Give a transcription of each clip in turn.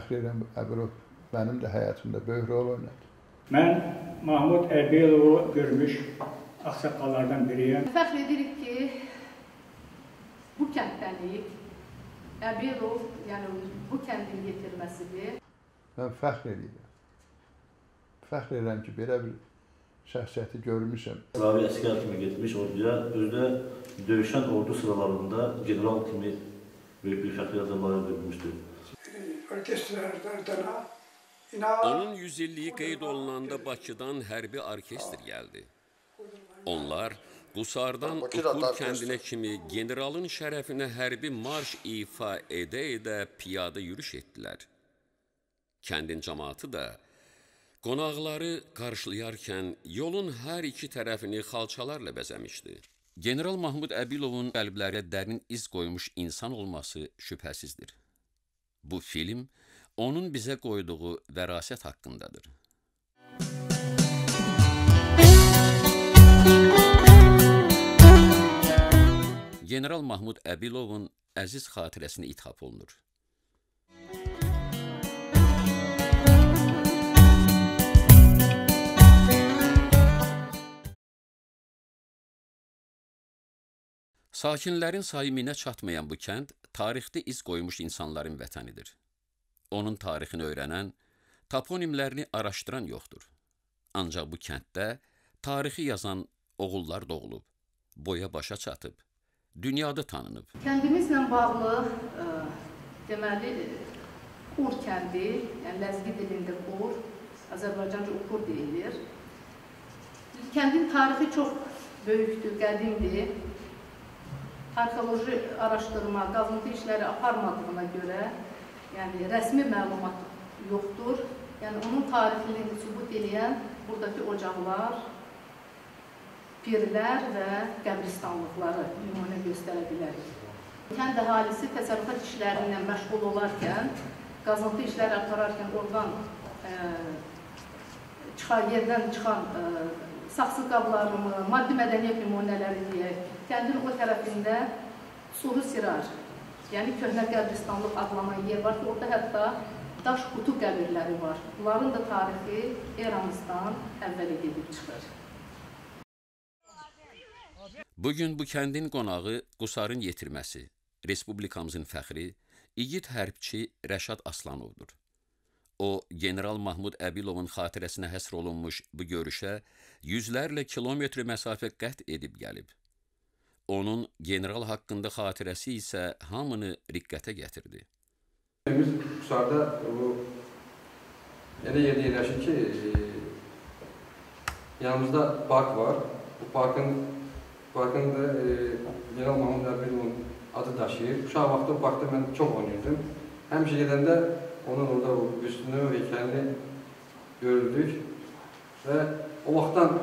fəxr edirəm, Əbilov mənim də həyatımda böyük rol oynadı. Mən Mahmud Əbilovu görmüş ağsaqqallardan biriyəm. Fəxr edirik ki, bu kəndliyik, Əbilov, yəni bu kəndin yetirməsidir. Mən fəxr edirəm. Fəxr edirəm ki, belə bir şəxsiyyəti görmüşəm. Slavi əskər kimi getmiş orduya, özdə döyüşən ordu sıralarında general kimi büyük bir fəxriyyətlə layiq edilmişdir. Onun 150-yi qeyd olunanda Bakıdan hərbi orkestr gəldi. Onlar Qusardan Ukur kəndinə kimi generalın şərəfinə hərbi marş ifa edə-edə piyada yürüş etdilər. Kəndin cəmaatı da qonaqları qarşılayarkən yolun hər iki tərəfini xalçalarla bəzəmişdi. General Mahmud Əbilovun qəlblərə dərin iz qoymuş insan olması şübhəsizdir. Bu film onun bizə qoyduğu vərasət haqqındadır. General Mahmud Əbilovun əziz xatirəsinə ithaf olunur. Sakinlərin sayıminə çatmayan bu kənd tarixdə iz qoymuş insanların vətənidir. Onun tarixini öyrənən, toponimlərini araşdıran yoxdur. Ancaq bu kənddə tarixi yazan oğullar doğulub, boya başa çatıb, dünyada tanınıb. Kəndimizlə bağlı, deməli, Ukur kəndi, yəni ləzgi dilində Ukur, Azərbaycanca Ukur deyilir. Kəndin tarixi çox böyükdür, qədimdir. Arkeoloji araşdırma, qazıntı işləri aparmadığına görə, yəni rəsmi məlumat yoxdur. Yəni onun tarixini sübut edən buradakı ocaqlar, pirlər və qəbristanlıqları nümunə göstərə bilərik. Kənd əhalisi təsərrüfat işlərindən məşğul olarkən, qazıntı işləri apararkən oradan yerdən çıxan saxsı qablarını, maddi mədəniyyət nümunələri deyək, kəndin o tərəfində Suru Sirar, yəni köhnə qəbristanlıq adlanan yer var ki, orada hətta daş qutu qəbirləri var. Bunların da tarixi eramızdan əvvələ gedib çıxır. Bugün bu kəndin qonağı Qusarın yetirməsi, Respublikamızın fəxri, igid hərbçi Rəşad Aslanovdur. O, General Mahmud Əbilovun xatirəsinə həsr olunmuş bu görüşə yüzlərlə kilometr məsafə qət edib gəlib. Onun general haqqında xatirəsi isə hamını riqqətə gətirdi. Biz Qusarda elə yerdə yerləşir ki, yanımızda park var. Bu parkın da General Mahmud Əbilovun adı daşıyır. Uşaq vaxtı o parkda mən çox oynayırdım. Həmişə gedəndə onun orada üstünü, heykəlini görüldük və o vaxtdan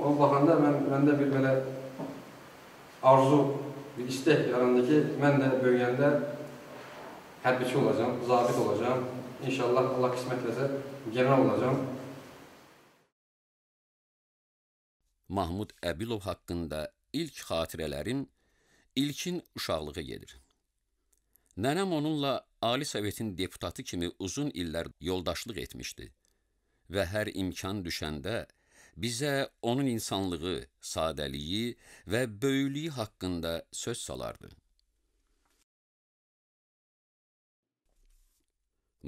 ona baxanda məndə bir belə arzu, bir istək yarandı ki, mən də böyüyəndə hərbiçi olacam, zabit olacam, inşallah Allah qismətləsə general olacam. Mahmud Əbilov haqqında ilk xatirələrin ilkin uşaqlığı gedir. Nənəm onunla Ali Sovetin deputatı kimi uzun illər yoldaşlıq etmişdi və hər imkan düşəndə bizə onun insanlığı, sadəliyi və böyüklüyü haqqında söz salardı.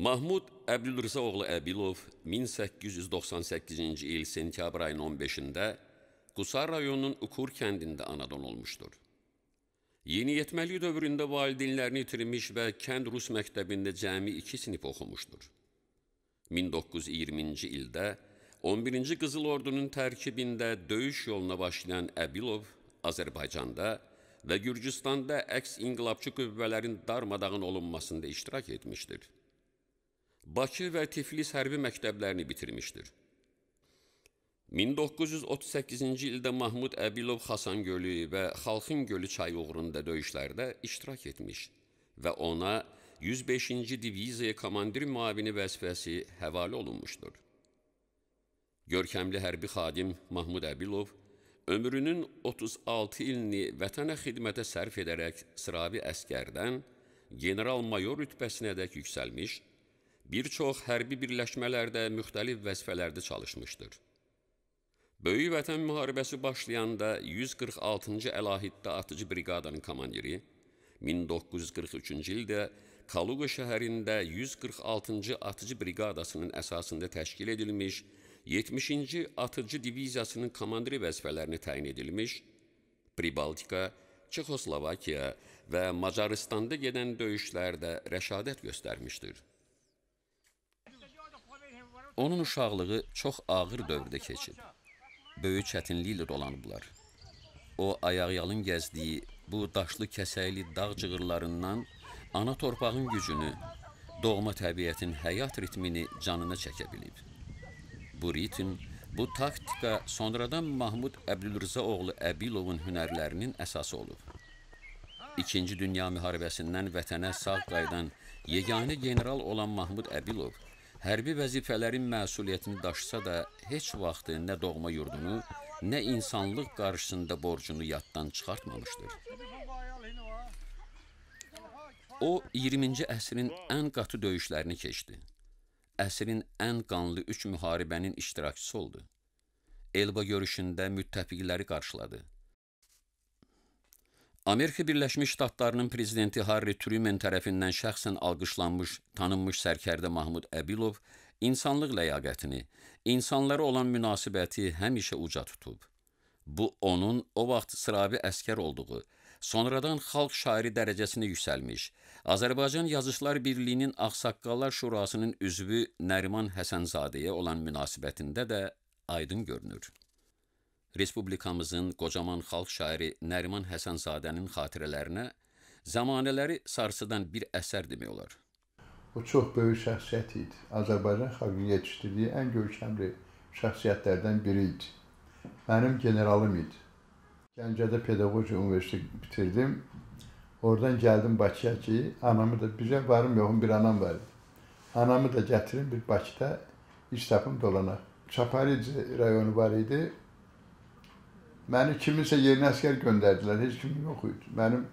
Mahmud Əbdülrza oğlu Əbilov 1898-ci il sentyabr ayının 15-də Qusar rayonunun Ukur kəndində anadan olmuşdur. Yeniyetməlik dövründə valideynlərini itirmiş və kənd rus məktəbində cəmi 2 sinif oxumuşdur. 1920-ci ildə 11-ci Qızıl Ordunun tərkibində döyüş yoluna başlayan Əbilov Azərbaycanda və Gürcüstanda əks-inqilabçı qüvvələrin darmadağın olunmasında iştirak etmişdir. Bakı və Tiflis hərbi məktəblərini bitirmişdir. 1938-ci ildə Mahmud Əbilov Xasan gölü və Xalxın gölü çayı uğrunda döyüşlərdə iştirak etmiş və ona 105-ci diviziya komandir müavini vəzifəsi həvalə olunmuşdur. Görkəmli hərbi xadim Mahmud Əbilov ömrünün 36 ilini vətənə xidmətə sərf edərək sıravi əskərdən general-mayor rütbəsinədək yüksəlmiş bir çox hərbi birləşmələrdə müxtəlif vəzifələrdə çalışmışdır. Böyük Vətən müharibəsi başlayanda 146-cı Əlahiddə atıcı briqadanın komandiri, 1943-cü ildə Kaluqa şəhərində 146-cı atıcı briqadasının əsasında təşkil edilmiş, 70-ci atıcı diviziyasının komandiri vəzifələrini təyin edilmiş, Pribaltika, Çixoslovakiya və Macaristanda gedən döyüşlərdə rəşadət göstərmişdir. Onun uşaqlığı çox ağır dövrdə keçib. Böyük çətinliklə dolanıblar. O, ayaqyalın gəzdiyi bu daşlı kəsəkli dağ cığırlarından ana torpağın gücünü, doğma təbiətin həyat ritmini canına çəkə bilib. Bu ritm, bu taktika sonradan Mahmud Əbdülrza oğlu Əbilovun hünərlərinin əsası olub. İkinci Dünya müharibəsindən vətənə sağ qayıdan yeganə general olan Mahmud Əbilov hərbi vəzifələrin məsuliyyətini daşısa da heç vaxtı nə doğma yurdunu, nə insanlıq qarşısında borcunu yaddan çıxartmamışdır. O, 20-ci əsrin ən qatı döyüşlərini keçdi. Əsrin ən qanlı 3 müharibənin iştirakçısı oldu. Elba görüşündə müttəfiqləri qarşıladı. Amerika Birləşmiş Ştatlarının prezidenti Harry Truman tərəfindən şəxsən alqışlanmış, tanınmış sərkərdə Mahmud Əbilov insanlıq ləyaqətini, insanlara olan münasibəti həmişə uca tutub. Bu, onun o vaxt sıravi əskər olduğu, sonradan xalq şairi dərəcəsinə yüksəlmiş, Azərbaycan Yazıçılar Birliyinin Ağsaqqallar Şurasının üzvü Nəriman Həsənzadəyə olan münasibətində də aydın görünür. Respublikamızın qocaman xalq şairi Nəriman Həsənzadənin xatirələrinə zamanələri sarsıdan bir əsər demək olar. O çox böyük şəxsiyyət idi. Azərbaycan xalqının yetişdirdiyi ən görkəmli şəxsiyyətlərdən biri idi. Mənim generalım idi. Gəncədə Pedaqoji Universiteti bitirdim. Oradan gəldim Bakıya ki, anamı da bizə varım yoxum bir anam var idi. Anamı da gətirin bir Bakıda iş tapım dolana. Çaparici rayonu var idi. Məni kiminsə yerinə əsgər göndərdilər, heç kim yox idi. Mənim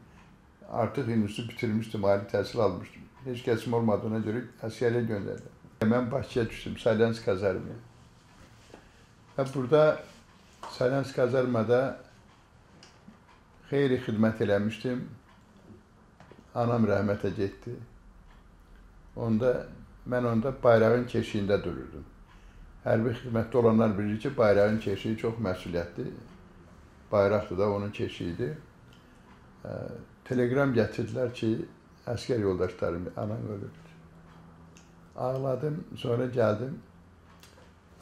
artıq universiteti bitirmişdim, ali təhsil almışdım. Heç kəsim olmadığına görə əsgərliyə göndərdilər. Mən Bakıya düşdüm, Smolensk kazarmaya. Və burada Smolensk kazarmada xeyri xidmət eləmişdim. Anam rəhmətə getdi. Mən onda bayrağın keşiyində dururdum. Hərbi xidmətdə olanlar bilir ki, bayrağın keşiyi çox məsuliyyətlidir. Bayraqdır da onun keşiydi. Telegram gətirdilər ki, əskər yoldaşlarım, anam ölübdür. Ağladım, sonra gəldim.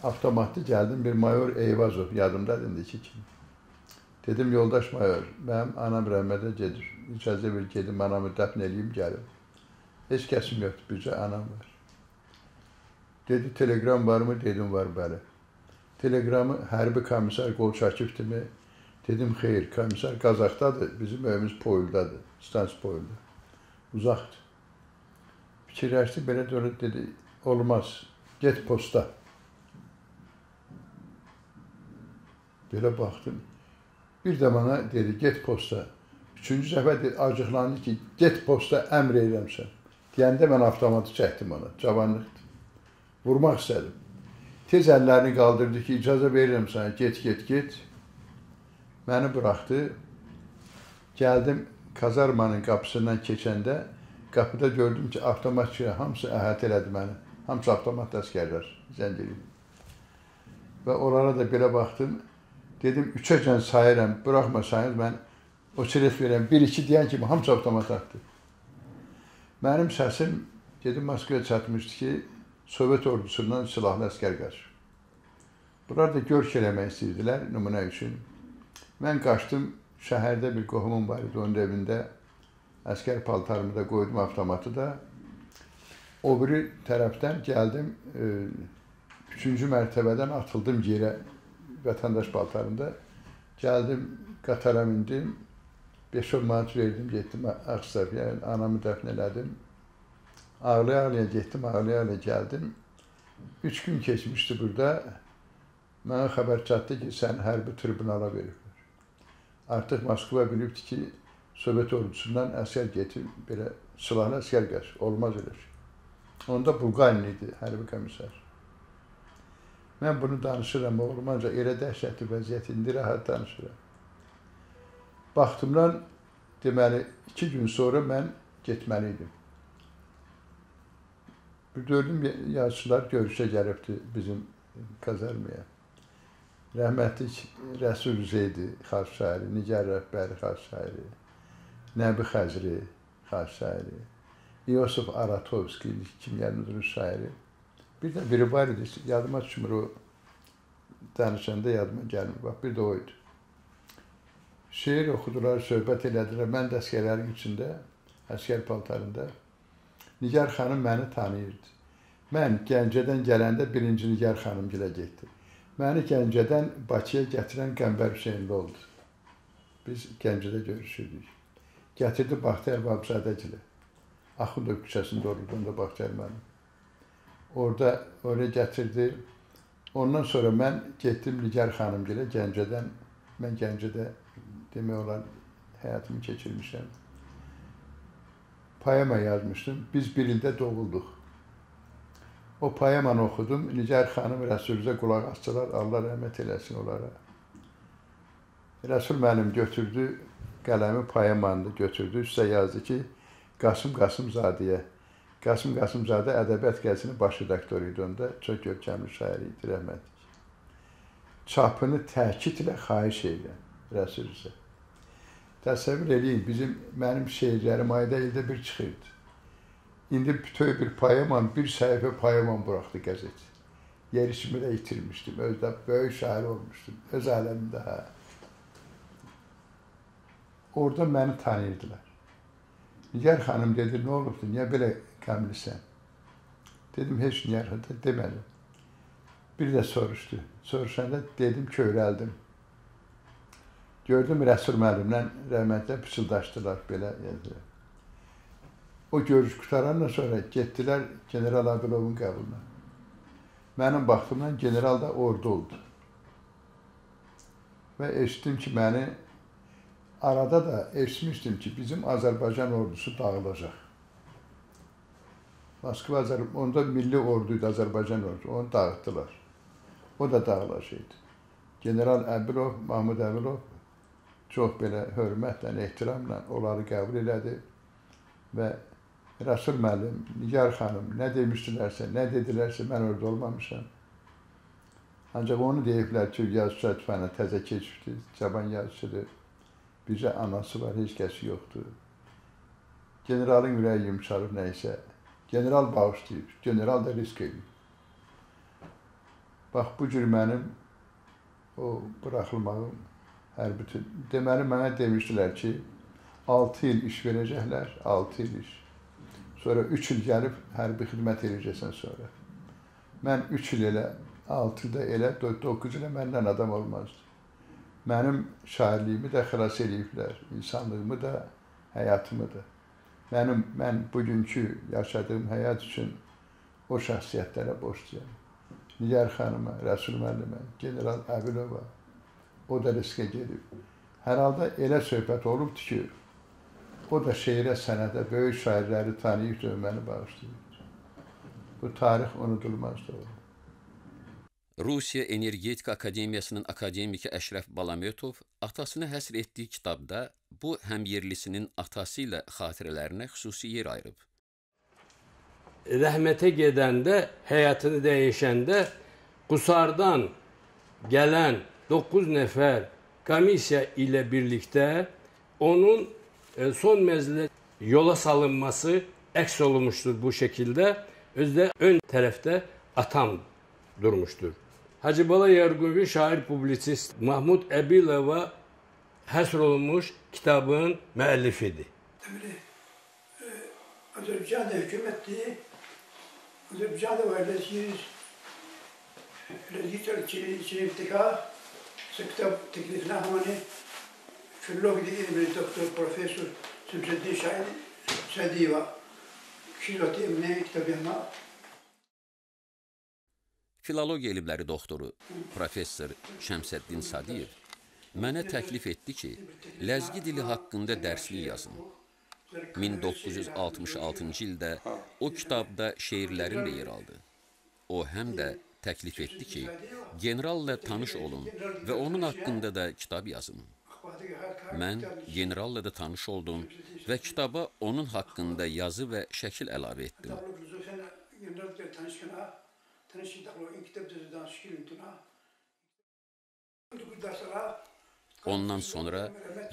Avtomatlı gəldim, bir mayor Eyvazov, yadımdadır indiki ki. Dedim, yoldaş mayor, mənim anam rəhmətə gedir. İcazə ver gedim, anamı dəfn eləyim, gəlim. Heç kəsim yoxdur, bircə anam var. Dedi, telegram var mı? Dedim, var, bəli. Telegramı hərbi komissar Qolçakovdur mu? Dedim, xeyr, komissar Qazaxdadır, bizim evimiz Poyuldadır, stansiya Poyulda, uzaqdır. Fikirləşdi, belə də dedi, olmaz, get posta. Belə baxdım, bir də bana dedi, get posta. Üçüncü zəhvə acıqlandı ki, get posta, əmr eyləmsən. Deyəndə mən avtomatı çəkdim ona, cavanlıqdır, vurmaq istədim. Tez əllərini qaldırdı ki, icazə verirəm sənə, get, get, get. Məni bıraxdı, gəldim kazarmanın qapısından keçəndə, qapıda gördüm ki, avtomatçıya hamısı əhət elədi məni, hamısı avtomat əskərlər, zəng eləyim. Və onlara da belə baxdım, dedim, 3-əcən sayıram, bıraxmasanız mən o çilet verəm, 1-2 deyən kimi hamısı avtomat atdı. Mənim səsim, dedim, Moskvaya çatmışdı ki, Sovet ordusundan silahlı əskər qaçır. Bunlar da görk eləmək istəyirdilər nümunə üçün. Mən qaçdım, şəhərdə bir qohumum var idi, onun evində əskər paltarımı da qoydum, avtomatı da. O biri tərəfdən gəldim, 3-cü mərtəbədən atıldım yerə, vətəndaş paltarında. Gəldim, qatara mindim, 5-10 manat verdim, getdim Ağstafya, anamı dəfn elədim. Ağlaya-ağlaya getdim, ağlaya-ağlaya gəldim. 3 gün keçmişdi burada, mənə xəbər çatdı ki, sən hərbi tribunala verib. Artıq Moskva bilibdi ki, Sovet ordusundan əskər getir, belə silahlı əskər qaçır, olmaz elə şey. Onda Bulqarin idi, hərbi komissar. Mən bunu danışıram, oğlum ancaq elə dəhşətli vəziyyət, indi rahat danışıram. Baxdımdan, deməli, 2 gün sonra mən getməliydim. Gördüm, yaşlılar görüşə gəlibdi bizim kazarmaya. Rəhmətlik Rəsul Zeyd xalq şairi, Nigar Rəhbəri xalq şairi, Nəbi Xəzri xalq şairi, Yosif Aratovski, kimyənin şairi. Bir də biri var idi, yadıma düşmür o, danışanda yadıma gəlmir, bax bir də o idi. Şeir oxudular, söhbət elədilər, mən də əskərlərin içində, əskər paltarında. Nigar xanım məni tanıyırdı. Mən Gəncədən gələndə birinci Nigar xanım gilə getdi. Məni Gəncədən Bakıya gətirən Qəmbər Hüseynli oldu. Biz Gəncədə görüşürdük. Gətirdi Baxtiyar Vahabzadə gilə. Axundov küçəsində olurdu, onda Baxtiyar mənim. Orada oraya gətirdi. Ondan sonra mən getdim Nigar xanım gilə Gəncədən. Mən Gəncədə demək olar həyatımı keçirmişəm. Poema yazmışdım. Biz bir ildə doğulduq. O poemanı oxudum. Nigar xanım Rəsulüzə qulaq astılar. Allah rəhmət eləsin onlara. Rəsul müəllim götürdü, qələmi poemanı götürdü. Üstə yazdı ki, Qasım Qasımzadəyə. Qasım Qasımzadə Ədəbiyyat Qəzinin baş redaktoru idi onda. Çox görkəmli şairi idi, rəhmətlik. Çapını təkid ilə xahiş edən Rəsulüzə. Təsəvvür eləyin, mənim şeirlərim ayda ildə bir çıxırdı. İndi bütöv bir poeman, bir səhifə poeman buraxdı qəzet. Yerişimi də itirmişdim, özdə böyük şair olmuşdum, öz aləmində. Orada məni tanıyırdılar. Nigar xanım dedi, nə olubdur, niyə belə qəmlisən? Dedim, heç Nigar xanım demədim. Bir də soruşdu, soruşanda dedim, kövrəldim. Gördüm, Rəsul müəllimlə rəhmətlə pıçıldaşdılar, belə yazdılar. O görüş qutaranla sonra getdilər General Əbilovun qəbuluna. Mənim baxımdan general da orada oldu. Və eşitdim ki, məni arada da eşitmişdim ki, bizim Azərbaycan ordusu dağılacaq. Moskva, onda milli orduydu, Azərbaycan ordusu, onu dağıtdılar. O da dağılacaqdı. General Əbilov, Mahmud Əbdülrza çox belə hörmətlə, ehtiramla onları qəbul elədi və Rəsul müəllim, Nigar xanım nə demişdilərsə, nə dedilərsə mən orada olmamışam. Ancaq onu deyiblər ki, yazıçı ətfənə təzə keçibdir, cavan yazıçıdır, bircə anası var, heç kəsi yoxdur. Generalın ürəyi yumşalıb nəysə, general bağışlayıb, general da risk edib. Bax, bu cür mənim o buraxılmağım hər bütün. Deməli, mənə demişdilər ki, 6 il iş verəcəklər, 6 il iş. Sonra 3 il gəlib hərbi xidmət edəcəksən sonra. Mən 3 il elə, 6 il də elə, 9 ilə məndən adam olmazdı. Mənim şairliyimi də xilas ediblər, insanlığımı da, həyatımı da. Mən bugünkü yaşadığım həyat üçün o şəxsiyyətlərə borcluyam. Nigar xanıma, Rəsul müəllimə, General Əbilova. O da riskə gedib. Hər halda elə söhbət olubdur ki, o da şeirə, sənədə böyük şairləri tanıyıb dövməni bağışlayıb. Bu tarix unudulmazdır. Rusiya Energetika Akademiyasının akademiki Əşrəf Balametov atasını həsr etdiyi kitabda bu həmyerlisinin atası ilə xatirələrinə xüsusi yer ayırıb. Rəhmətə gedəndə, həyatını dəyişəndə Qusardan gələn 9 nəfər komissiya ilə birlikdə onun son mənzilə yola salınması əks olunmuşdur bu şəkildə. Özdə ön tərəfdə atam durmuşdur. Hacıbala Yargunvi şair publisist Mahmud Əbilova həsr olunmuş kitabın müəllifidir. Azərbaycanda hökumətdir. Azərbaycanda var rezidentlikə. Kitap teklifine hani Filoloji ilminin doktor Profesör Shamseddin Sadiyev Şirati ilminin kitabı yapma. Filoloji elmləri doktoru Profesör Shamseddin Sadiyev mənə təklif etdi ki, ləzgi dili haqqında dərslik yazın. 1966-cı ildə o kitabda şeirlərin də yer aldı. O həm də təklif etdi ki, generalla tanış olun və onun haqqında da kitab yazın. Mən generalla da tanış oldum və kitaba onun haqqında yazı və şəkil əlavə etdim. Ondan sonra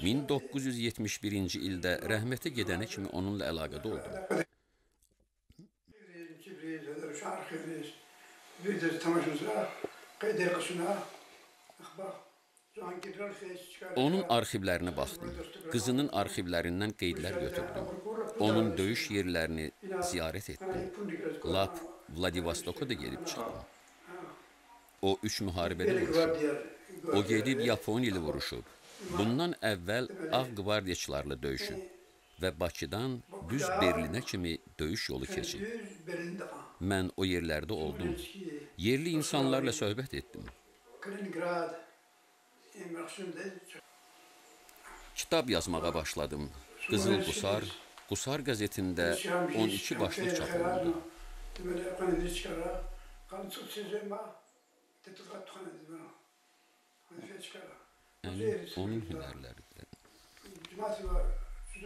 1971-ci ildə rəhmətə gedənə kimi onunla əlaqədə oldum. Onun arxivlərinə baxdım. Qızının arxivlərindən qeydlər götürdüm. Onun döyüş yerlərini ziyarət etdim. Lap Vladivostoka da gedib çıxdım. O, 3 müharibədə vuruşub. O gedib Yaponiyayla vuruşub. Bundan əvvəl Ağ qvardiyaçılarla döyüşüb və Bakıdan düz Berlinə kimi döyüş yolu keçib. Mən o yerlərdə oldum. Yerli insanlarla söhbət etdim. Kitab yazmağa başladım. Qızıl Qusar, Qusar qəzetində 12 başlıq çap olundu. Onun hünərləridir.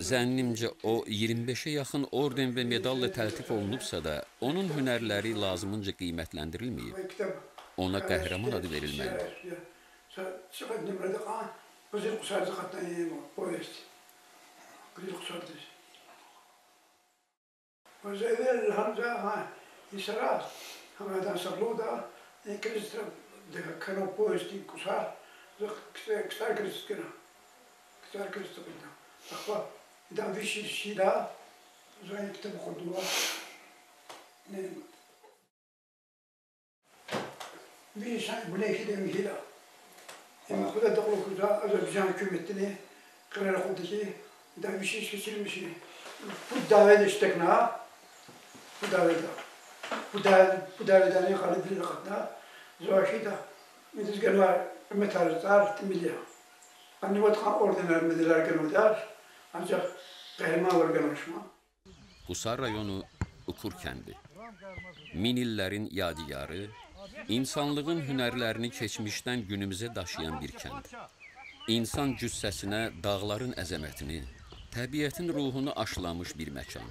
Zənnimcə o, 25-ə yaxın orden və medalla təltif olunubsa da, onun hünərləri lazımınca qiymətləndirilməyib. Ona qəhrəman adı verilməlidir. Qusar rayonu Ukur kəndi. Min illərin yadigarı, insanlığın hünərlərini keçmişdən günümüzə daşıyan bir kənd. İnsan cüssəsinə dağların əzəmətini, təbiətin ruhunu aşılamış bir məkan.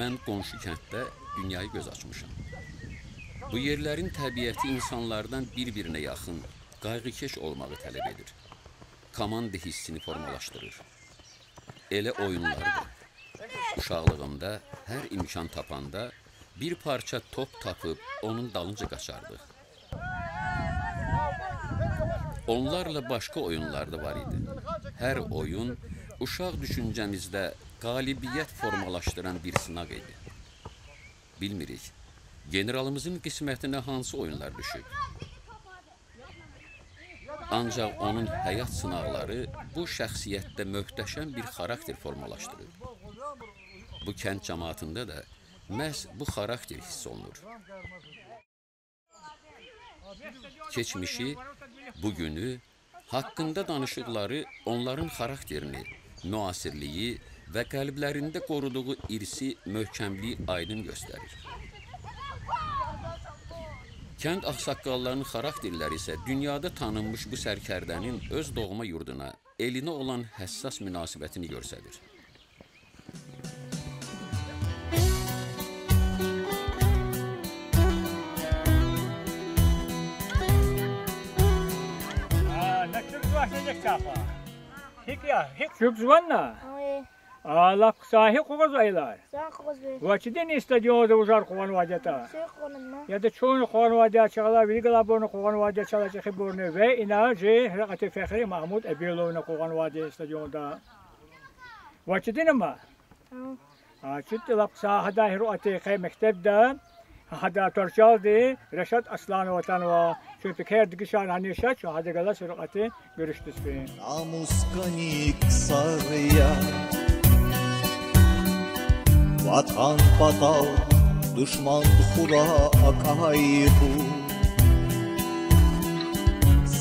Mən qonşu kənddə dünyayı göz açmışam. Bu yerlərin təbiəti insanlardan bir-birinə yaxın, qayğıkeş olmağı tələb edir. Komanda hissini formalaşdırır. Elə oyunlardır. Uşaqlığımda hər imkan tapanda bir parça top tapıb onun dalınca qaçardıq. Onlarla başqa oyunlar da var idi. Hər oyun uşaq düşüncəmizdə qalibiyyət formalaşdıran bir sınaq idi. Bilmirik, generalımızın qismətinə hansı oyunlar düşüb. Ancaq onun həyat sınaqları bu şəxsiyyətdə möhtəşəm bir xarakter formalaşdırıb. Bu kənd cəmaatında da məhz bu xarakter hiss olunur. Keçmişi, bugünü, haqqında danışıqları onların xarakterini, müasirliyi və qəlblərində qoruduğu irsi möhkəmliyi aydın göstərir. Kənd ağsaqqallarının xarakterləri isə dünyada tanınmış bu sərkərdənin öz doğma yurduna, elinə olan həssas münasibətini göstərir. Hada torçaldı, Rəşad Aslanov vatanova, çöpükərdi ki şahane şah, şahade gala sürüqatı görüştüz ki. Namuskani Qısarıya, vatan patal, düşman xura akaybu,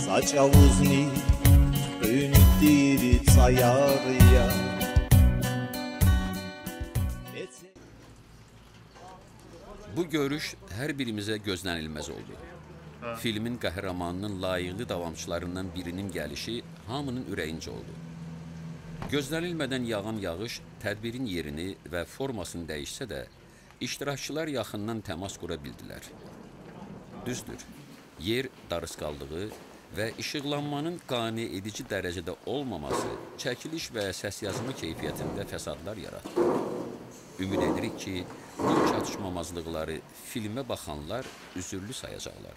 saç avuzini, öyünüdü yarıya. Bu görüş hər birimizə gözlənilməz oldu. Filmin qəhrəmanının layiqli davamçılarından birinin gəlişi hamının ürəyincə oldu. Gözlənilmədən yağan yağış tədbirin yerini və formasını dəyişsə də, iştirakçılar yaxından təmas qura bildilər. Düzdür, yer darısqaldığı və işıqlanmanın qane edici dərəcədə olmaması çəkiliş və səs yazımı keyfiyyətində fəsadlar yaratdı. Ümid edirik ki, bu çatışmamazlıqları filmə baxanlar üzürlü sayacaqlar.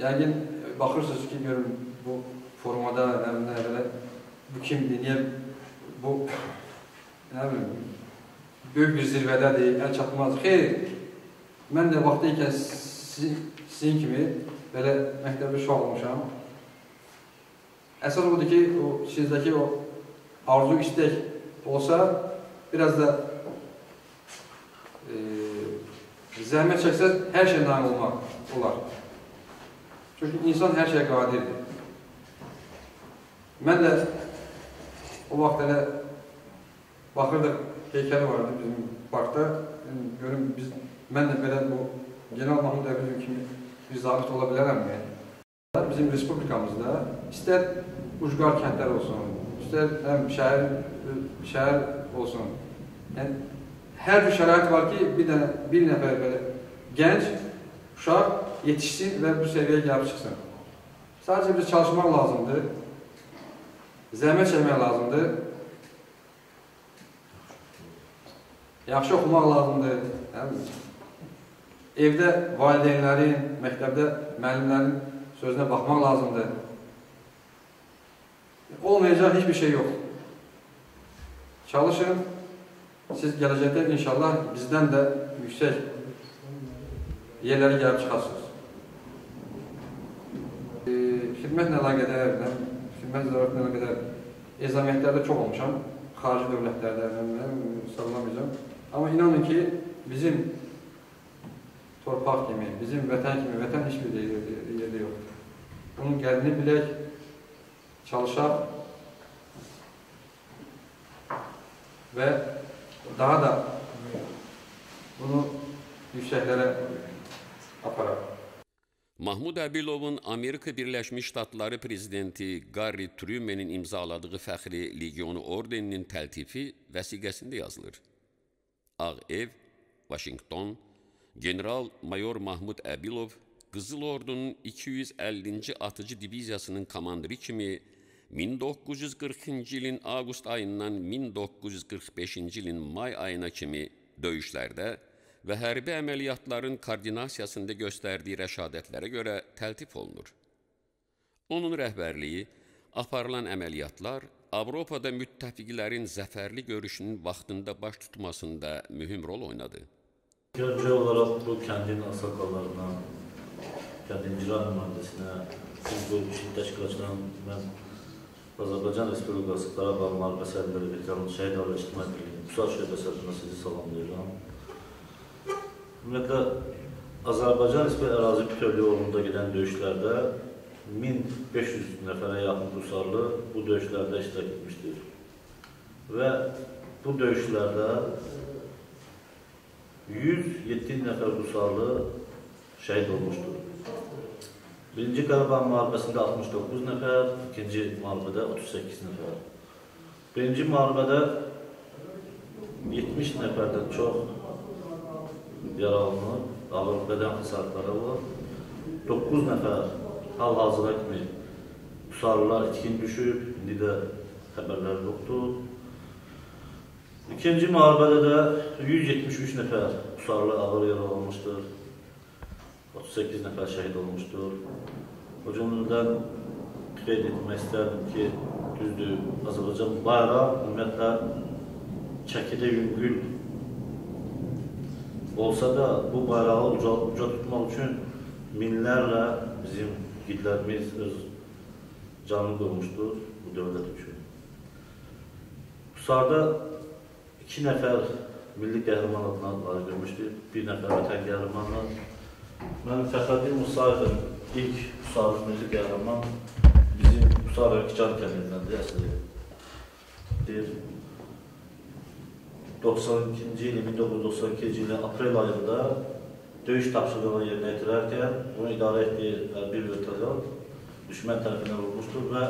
Yəqin baxırsınız ki, görün, bu formada, bu kimdir, niyə bu, böyük bir zirvədədir, əl çatmaz. Xeyr, mən də vaxta ikən sizin kimi belə məktəbli şov olmuşam. Əsas odur ki, sizdəki o arzu istək olsa, biraz da zəhmət çəksəz, hər şey nail olmaq olar. Çünki insan hər şeyə qadirdir. Mən də o vaxt elə baxırdıq, heykəli vardı bizim parkda. Görün, mən də belə bu General Mahmud Əbdülrza kimi bir zabit ola bilərəmmi? Bizim Respublikamızda istər ucqar kəndlər olsun, istər şəhər olsun. Hər bir şərait var ki, bir nəfər belə gənc, uşaq yetişsin və bu səviyyəyə gəlib çıxsın. Sadəcə biz çalışmaq lazımdır, zəhmət çəkmək lazımdır, yaxşı oxumaq lazımdır, evdə valideynlərin, məktəbdə müəllimlərin sözünə baxmaq lazımdır. Olmayacaq heç bir şey yox. Çalışın. Siz gələcəkdə inşallah bizdən də yüksək yerləri gəlib çıxarsınız. Xidmətlə əlaqədər, ezamiyyətlərdə çox olmuşam, xarici dövlətlərdə sarılamayacağam. Amma inanın ki, bizim torpaq kimi, bizim vətən kimi, vətən heç bir yerdə yoxdur. Bunun qədrini bilək, çalışaq və daha da bunu yüksəklərə aparaq. Mahmud Əbilovun Amerika Birləşmiş Ştatları prezidenti Harry Trumanin imzaladığı Fəxri Legionu Ordeninin təltifi vəsiqəsində yazılır. Ağ Ev, Vaşington, General-Mayor Mahmud Əbilov Qızıl Ordunun 250-ci atıcı diviziyasının komandiri kimi 1940-cı ilin avqust ayından 1945-ci ilin may ayına kimi döyüşlərdə və hərbi əməliyyatların koordinasiyasında göstərdiyi rəşadətlərə görə təltif olunur. Onun rəhbərliyi, aparılan əməliyyatlar Avropada müttəfiqlərin zəfərli görüşünün vaxtında baş tutmasında mühüm rol oynadı. Gəncə olaraq bu kəndin asaqalarına, kəndin icra nümayəndəsinə, bu şiddətçilərin mən Azərbaycan Respublikası Qarabağ müharibələrində veteranın şəhid ailə ictimai birliyinin Qusar şöbəsi adına sizi salamlayıram. Ümumiyyətlə, Azərbaycan Respublikası ərazi bütövlüyü uğrunda gedən döyüşlərdə 1500 nəfərə yaxın Qusarlı bu döyüşlərdə iştirak etmişdir. Və bu döyüşlərdə 107 nəfər Qusarlı şəhid olmuşdur. Birinci Qarabağ müharibəsində 69 nəfər, ikinci müharibədə 38 nəfər. Birinci müharibədə 70 nəfərdən çox yaralanma, ağır bədən xəsarətləri var. 9 nəfər hal-hazırda kimi Qusarlılar itkin düşüb, indi də xəbərlər yoxdur. İkinci müharibədə də 173 nəfər Qusarlı ağır yaralanmışdır. 38 nəfər şəhid olmuşdur. O cümlədən qeyd etmək istərdim ki, düzdür, Azərbaycan bayrağı ümumiyyətlə çəkidə yüngül olsa da bu bayrağı uca tutmaq üçün minlərlə bizim igidlərimiz öz canını qoymuşdur bu dövlət üçün. Qusarda 2 nəfər milli qəhrəman adına layiq görmüşdür, 1 nəfər vətən qəhrəmanı. Mən Fəxrəddin Musayevin ilk Qusarlı milli qəhrəman bizim Qusar Qıcar kəndindəndir əsli. 92-ci ili, 1992-ci ili aprel ayında döyüş tapşırığını yerinə yetirərkən bunu idarə etdiyi bir batalyon düşmən tərəfindən vurulmuşdur və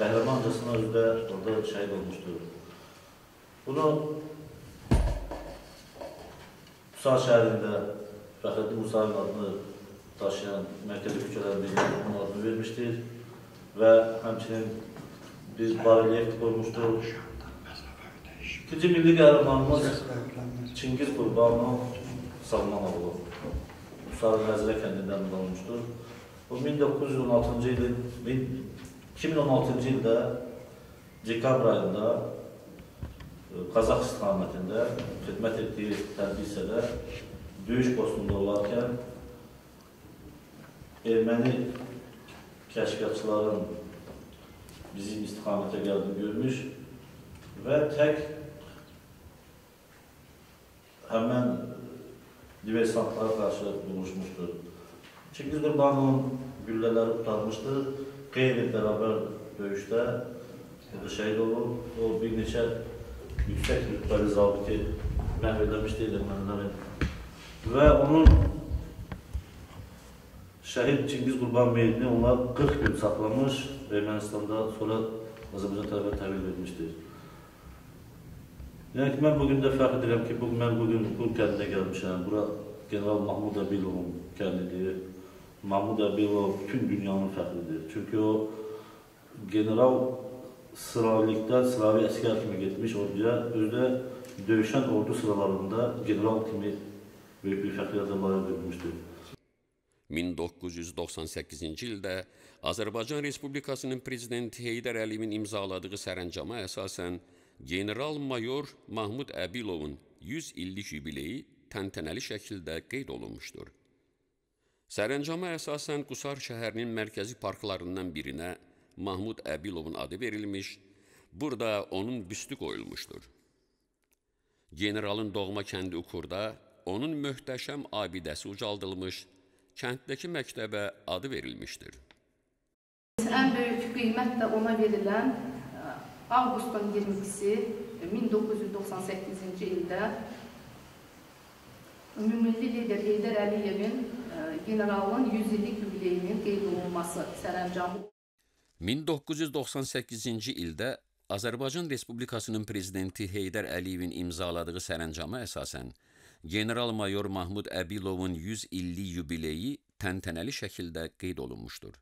qəhrəmancasına özü də orada şəhid olmuşdur. Bunu Qusar şəhərində Fəxrəddin Musayevin adını daşıyan mərkəzi küçələr birliyi onun adını vermişdir və həmçinin bir barelyef qoymuşdur. İkinci milli qəhrəmanımız Çingiz Qurbanov Salmanoğlu Qusarın Həzirə kəndindən olmuşdur. Bu 2016-cı ildə dekabr ayında Qazax istiqamətində xidmət etdiyi tədbisədə döyüş postunda olarkən erməni kəşfiyyatçıların bizim istiqamətə gəldiyini görmüş və tək həmən diversantlara qarşı buluşmuşdur. Çingiz Qurbanovun güllələri tutarmışdır, qeyri bərabər döyüşdə şəhid olub, o bir neçə yüksək rütbəli zabiti məhv edilmişdir ermənilərin və onun şəhid Çingiz Qurbanov meyidini onlar 40 gün saxlamış və Ermənistanda sonra Azərbaycan tərəfə təhvil verilmişdir. Yəni ki, mən bugün də fəxr edirəm ki, mən bugün Ukur kəndinə gəlmişəm. Bura General Mahmud Əbdülrza kəndidir. Mahmud Əbdülrza bütün dünyanın fəxridir. Çünki o general sıravilikdən sıravi əskər kimi getmiş orduya, özdə döyüşən ordu sıralarında general kimi böyük bir fəxriyyətlə layiq edilmişdir. 1998-ci ildə Azərbaycan Respublikasının prezidenti Heydər Əliyevin imzaladığı sərəncama əsasən general-mayor Mahmud Əbilovun 100 illik yubileyi təntənəli şəkildə qeyd olunmuşdur. Sərəncama əsasən Qusar şəhərinin mərkəzi parklarından birinə Mahmud Əbilovun adı verilmiş, burada onun büstü qoyulmuşdur. Generalın doğma kəndi Ukurda onun möhtəşəm abidəsi ucaldılmış, kəndləki məktəbə adı verilmişdir. Ən böyük qiymət də ona verilən avqustun 22-si 1998-ci ildə ümummilli lider Heydər Əliyevin generalın 100 illik yubileyinin qeyd olunması sərəncamı. 1998-ci ildə Azərbaycan Respublikasının prezidenti Heydər Əliyevin imzaladığı sərəncama əsasən general-mayor Mahmud Əbilovun 100 illik yubileyi təntənəli şəkildə qeyd olunmuşdur.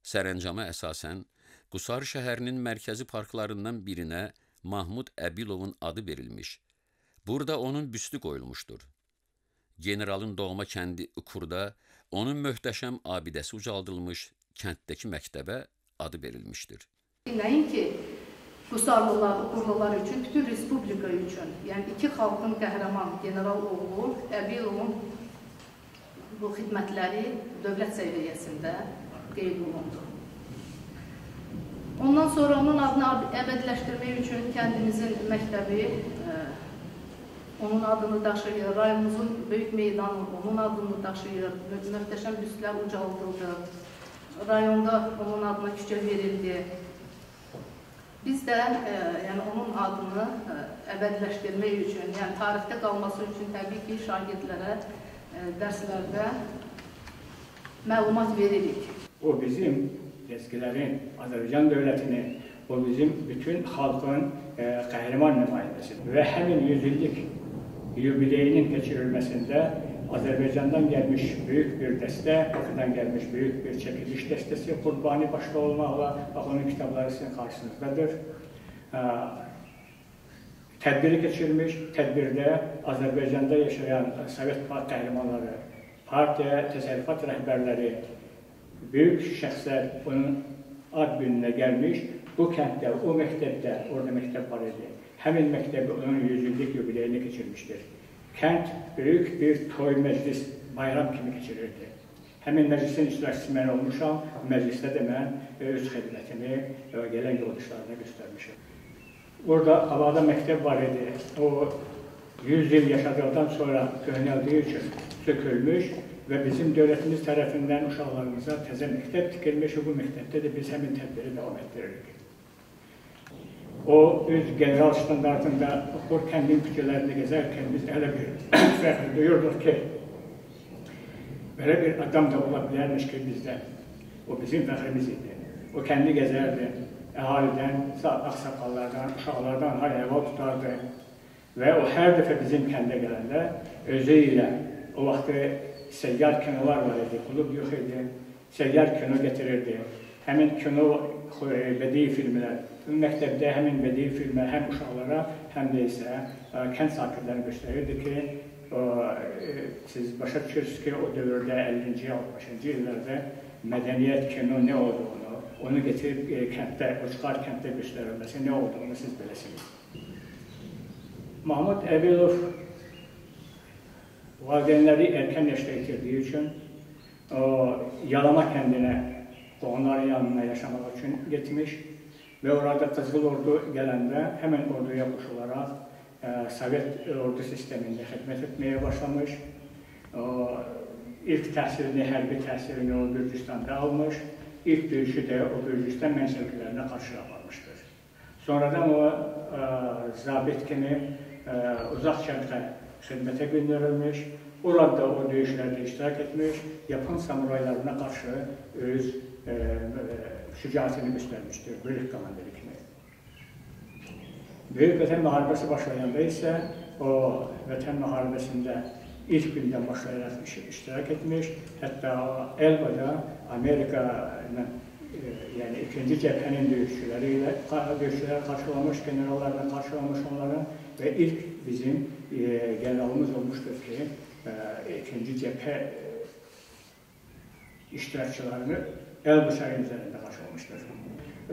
Sərəncama əsasən, Qusar şəhərinin mərkəzi parklarından birinə Mahmud Əbilovun adı verilmiş, burada onun büstü qoyulmuşdur. Generalın doğma kəndi Ukurda onun möhtəşəm abidəsi ucaldılmış, kənddəki məktəbə adı verilmişdir. Dinləyin ki, Qusarlılar, Ukurlular üçün, bütün Respublika üçün, yəni iki xalqın qəhrəman general oğlu Əbilovun bu xidmətləri dövlət səviyyəsində qeyd olundu. Ondan sonra onun adını əbədiləşdirmək üçün kəndimizin məktəbi onun adını daşıyır, rayonumuzun böyük meydanı onun adını daşıyır, möhtəşəm büstlər ucaldıldı, rayonda onun adına küçə verildi. Biz də onun adını əbədiləşdirmək üçün, yəni tarixdə qalması üçün təbii ki, şagirdlərə dərslərdə məlumat veririk. O bizim eskilərin, Azərbaycan dövlətini, o bizim bütün xalqın qəhrəman nümayəndəsidir. Və həmin 100 illik yubileyinin keçirilməsində Azərbaycandan gəlmiş böyük bir dəstə, Bakıdan gəlmiş böyük bir çəkiliş dəstəsi, Qurbani başda olmaqla, bax, onun kitabları sizin qarşınızdadır. Tədbiri keçirmiş, tədbirdə Azərbaycanda yaşayan Sovet qəhrəmanları, partiya, təsərrüfat rəhbərləri, böyük şəxslər onun ad gününə gəlmiş, bu kənddə, o məktəbdə, orada məktəb var idi, həmin məktəbi onun 100 illik yubileyini keçirmişdir. Kənd böyük bir toy məclis, bayram kimi keçirirdi. Həmin məclisin iştirakçısı mən olmuşam, məclisdə də mən öz xidmətimi gələn yoldaşlarına göstərmişim. Orada havada məktəb var idi, o 100 il yaşadıqdan sonra köhnəldiyi üçün sökülmüş və bizim dövlətimiz tərəfindən uşaqlarımıza təzə məktəb tikilmiş, bu məktəbdə də biz həmin tədbiri davam etdiririk. O, öz general standartında Ukur kəndin küçələrini gəzərkən biz hələ bir fərqli duyurduq ki, belə bir adam da ola bilərmiş ki, bizdə. O, bizim fəxrimiz idi. O, kəndi gəzərdi, əhalidən, ağsaqqallardan, uşaqlardan hal-əhval tutardı və o, hər dəfə bizim kəndə gələndə özü ilə o vaxtı səyyar kinolar var idi, klub yox idi, səyyar kino getirirdi. Həmin kino, bədii filmlər, məktəbdə həmin bədii filmlər həm uşaqlara, həm də isə kənd sakinlərini göstərirdi ki, siz başa düşürsünüz ki, o dövrdə 50-60-cı illərdə mədəniyyət kino nə olduğunu, onu getirib kənddə, uçqar kənddə göstərilməsi nə olduğunu siz biləsiniz. Mahmud Əbdülrza valideynləri erkən yaşda itirdiyi üçün Yalama kəndinə, qoğunların yanına yaşamaq üçün getmiş və orada Qızıl Ordu gələndə həmən orduya qoşularaq Sovet ordu sistemində xidmət etməyə başlamış. İlk təhsilini, hərbi təhsilini o Gürcüstanda almış, ilk döyüşü də o Gürcüstan mənsəblərinə qarşı aparmışdır. Sonradan o zabit kimi uzaq şərqə xidmətə göndərilmiş, orada o döyüşlərdə iştirak etmiş, Yapon samuraylarına qarşı öz şücaətini göstərmişdir, böyük komandiri kimi. Böyük Vətən müharibəsi başlayanda isə o Vətən müharibəsində ilk gündən başlayaraq iştirak etmiş, hətta Elbada Amerika ilə ikinci cəbhənin döyüşçüləri ilə qarşılamış, generallarla qarşılamış onları və ilk bizim generalımız olmuşdur ki, ikinci cəbhə iştirakçılarını Elba şəhəri üzərində qarşılamışdır.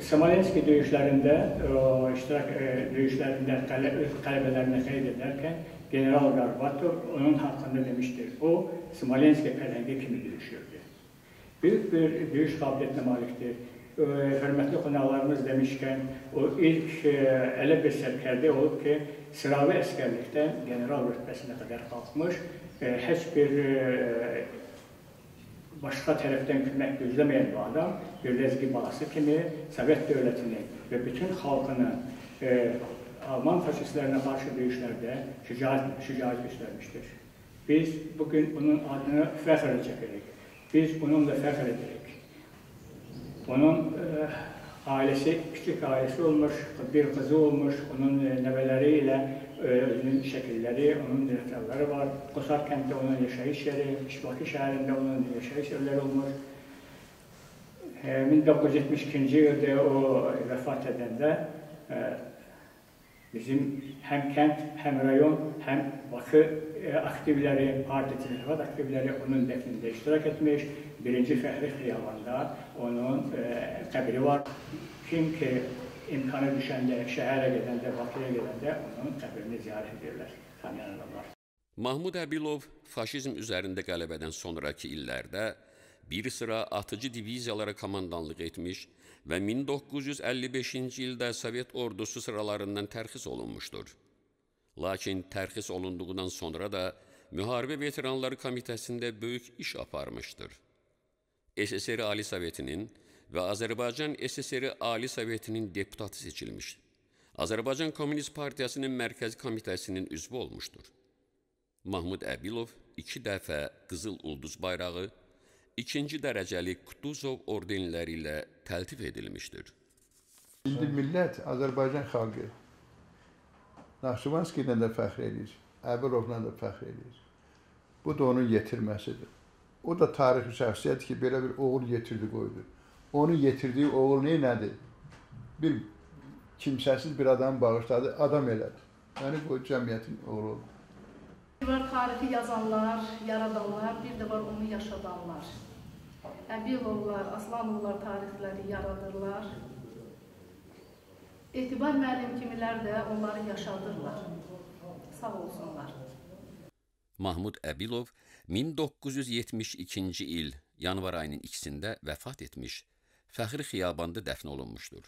Smolenski döyüşlərində qələbələrinə qeyd edərkən general Garbatov onun haqqında demişdir, o Smolenski pələngi kimi döyüşürdü. Böyük bir döyüş qabiliyyətinə malikdir. Hörmətli qonaqlarımız demişkən, o ilk elə bir sərkərdə olub ki, sıravi əskərlikdə general rütbəsinə qədər qalxmış, heç bir başqa tərəfdən kömək gözləməyən bu adam, bir ləzgi balası kimi Sovet dövlətini və bütün xalqını Alman faşistlərinə qarşı döyüşlərdə şücaət göstərmişdir. Biz bugün bunun adını fəxr çəkirik. Biz bununla fəxr edirik. Onun ailəsi, kiçik ailəsi olmuş, bir qızı olmuş, onun nəvələri ilə özünün şəkilləri, onun direktorları var. Qusar kənddə onun yaşayış yeri, Bakı şəhərində onun yaşayış yerləri olmuş. 1972-ci ildə o vəfat edəndə bizim həm kənd, həm rayon, həm Bakı aktivləri, partiyalar aktivləri onun dəfnində iştirak etmiş. Birinci Fəxri Xiyaban'da onun qəbri var. Kim ki, imkanı düşəndə, şəhərə gedəndə, Bakıya gedəndə onun qəbrini ziyarət edirlər, tanıyan adamlar. Mahmud Əbilov faşizm üzərində qələbədən sonraki illərdə bir sıra atıcı diviziyalara komandanlıq etmiş və 1955-ci ildə Sovet ordusu sıralarından tərxis olunmuşdur. Lakin tərxis olunduğundan sonra da Müharibə Veteranları Komitəsində böyük iş aparmışdır. SSR Ali Sovetinin və Azərbaycan SSR Ali Sovetinin deputatı seçilmiş, Azərbaycan Komünist Partiyasının Mərkəzi Komitəsinin üzvü olmuşdur. Mahmud Əbilov 2 dəfə Qızıl Ulduz bayrağı, 2-dərəcəli Kutuzov ordenləri ilə təltif edilmişdir. İndi millət Azərbaycan xalqı Naxçıvanski ilə də fəxr edir, Əbilovla da fəxr edir. Bu da onun yetirməsidir. O da tarixi şəxsiyyət ki, belə bir oğul yetirdi, qoydu. Onun yetirdiyi oğul neylədir? Bir kimsəsiz bir adam bağışladı, adam elədi. Yəni, bu cəmiyyətin oğlu oldu. Bir var tarixi yazanlar, yaradanlar, bir də var onu yaşadanlar. Əbilovlar, Aslanovlar tarixləri yaradırlar. Etibar müəllim kimilər də onları yaşadırlar. Sağ olsunlar. Mahmud Əbilov 1972-ci il yanvar ayının 2-sində vəfat etmiş, Fəxri Xiyabanda dəfn olunmuşdur.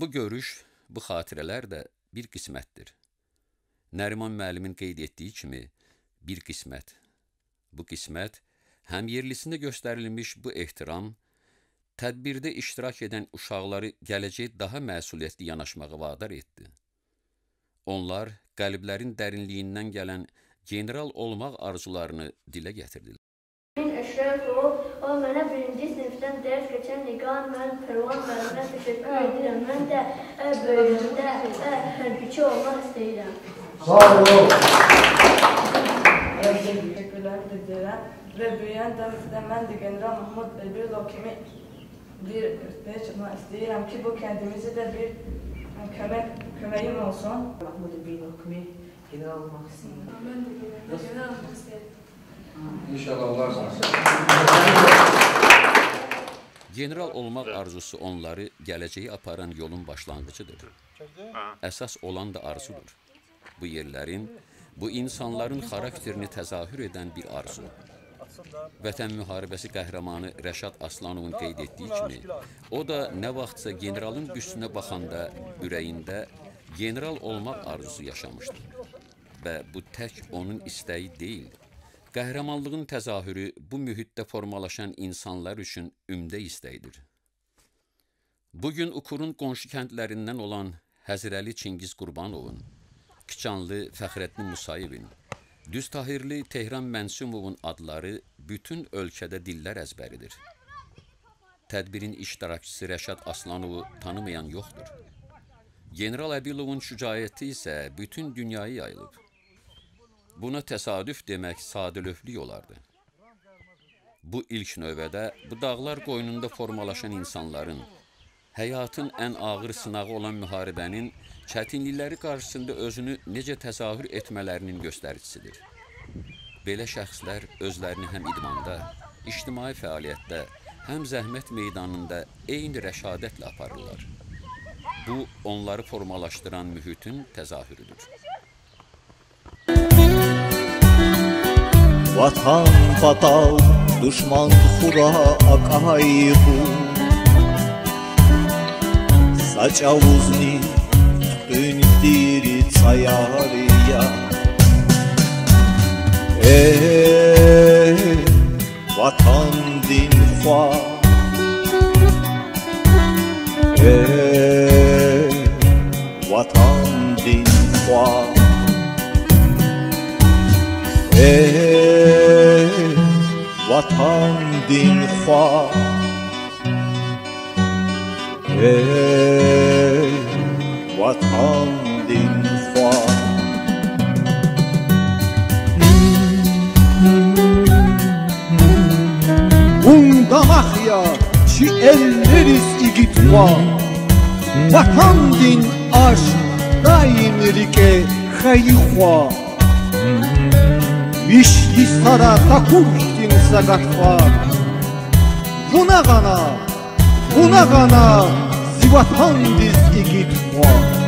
Bu görüş, bu xatirələr də bir qismətdir. Nəriman müəllimin qeyd etdiyi kimi bir qismət. Bu qismət, həm yerlisində göstərilmiş bu ehtiram, tədbirdə iştirak edən uşaqları gələcək daha məsuliyyətli yanaşmağa vadar etdi. Onlar qəlblərin dərinliyindən gələn general olmaq arzularını dilə gətirdilər. O mənə birinci sinifdən dərs keçən Nigar, mən Pervan müəllimə təşəkkür edirəm. Mən də böyüyəndə hərbçi olmaq istəyirəm. Sağ olun. Təşəkkürlər edirəm. Və böyüyəndə mən də general Mahmud Əbdülrza kimi bir irtibata çıxmaq istəyirəm ki, bu kəndimizə də bir köməyim olsun. Mahmud Əbdülrza kimi general olmaq istəyirəm. Mən də general olmaq istəyirəm. İnşallah. General olmaq arzusu onları gələcəyi aparan yolun başlanğıcıdır. Əsas olan da arzudur. Bu yerlərin, bu insanların xarakterini təzahür edən bir arzu. Vətən müharibəsi qəhrəmanı Rəşad Aslanovun qeyd etdiyi kimi, o da nə vaxtsa generalın büstünə baxanda ürəyində general olmaq arzusu yaşamışdı. Və bu tək onun istəyi deyildi. Qəhrəmanlığın təzahürü bu mühitdə formalaşan insanlar üçün ümdə istəyidir. Bugün Ukurun qonşu kəndlərindən olan Həzrəli Çingiz Qurbanovun, Kiçanlı Fəxrəddin Musayevin, Düztahirli Tehran Mənsumovun adları bütün ölkədə dillər əzbəridir. Tədbirin iştirakçısı Rəşad Aslanovu tanımayan yoxdur. General Əbilovun şücaəti isə bütün dünyaya yayılıb. Buna təsadüf demək sadəlövlük olardı. Bu ilk növbədə bu dağlar qoynunda formalaşan insanların, həyatın ən ağır sınağı olan müharibənin çətinlikləri qarşısında özünü necə təzahür etmələrinin göstəricisidir. Belə şəxslər özlərini həm idmanda, ictimai fəaliyyətdə, həm zəhmət meydanında eyni rəşadətlə aparırlar. Bu, onları formalaşdıran mühitin təzahürüdür. Vatan fatal, düşman xura akayhu. Saç avuzini döndürü sayarıya. Vatan din fa. Vatan din fa. Vatan din fa. Vatan din fa. Bunda mahya şiirleriz igit va. Vatan din aşk daimirike xeyhva. Vişli sara takurştin sagatva. Buna gana, buna gana, zivatan diz igitva.